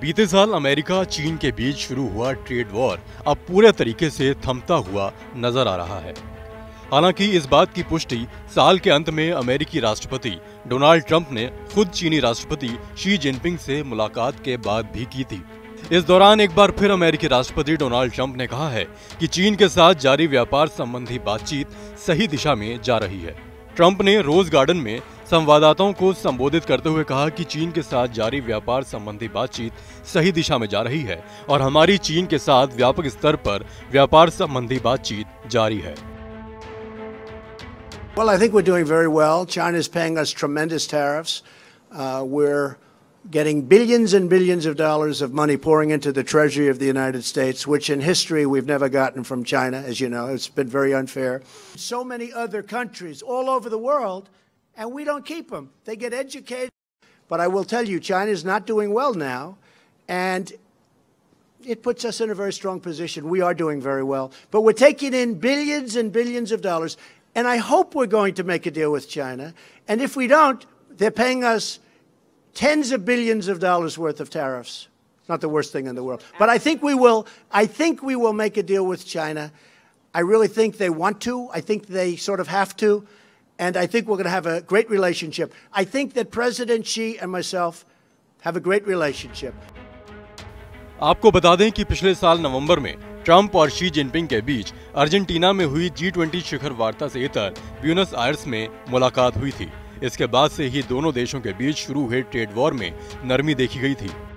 बीते साल अमेरिका चीन के बीच शुरू हुआ ट्रेड वॉर अब पूरे तरीके से थमता हुआ नजर आ रहा है। हालांकि इस बात की पुष्टि साल के अंत में अमेरिकी राष्ट्रपति डोनाल्ड ट्रंप ने खुद चीनी राष्ट्रपति शी जिनपिंग से मुलाकात के बाद भी की थी। इस दौरान एक बार फिर अमेरिकी राष्ट्रपति डोनाल्ड ट्रंप ने कहा है कि चीन के साथ जारी व्यापार संबंधी बातचीत सही दिशा में जा रही है। ट्रंप ने रोज गार्डन में संवाददाताओं को संबोधित करते हुए कहा कि चीन के साथ जारी व्यापार संबंधी बातचीत सही दिशा में जा रही है और हमारी चीन के साथ व्यापक स्तर पर व्यापार संबंधी बातचीत जारी है। Well, I think we're doing very well. China is paying us tremendous tariffs. We're getting billions and billions of dollars of money pouring into the treasury of the United States, which in history we've never gotten from China, as you know. It's been very unfair. So many other countries all over the world, and we don't keep them. They get educated. But I will tell you, China is not doing well now, and it puts us in a very strong position. We are doing very well. But we're taking in billions and billions of dollars, and I hope we're going to make a deal with China. And if we don't, they're paying us tens of billions of dollars worth of tariffs. It's not the worst thing in the world. But I think we will make a deal with China. I really think they want to. I think they sort of have to. And I think we're going to have a great relationship. I think that President Xi and myself have a great relationship. आपको बता दें कि पिछले साल नवंबर में Trump और Xi Jinping के बीच Argentina में हुई G20 शिखर वार्ता से इतर ब्यूनस आयर्स में मुलाकात हुई थी। इसके बाद से ही दोनों देशों के बीच शुरू हुए ट्रेड वॉर में नरमी देखी गई थी।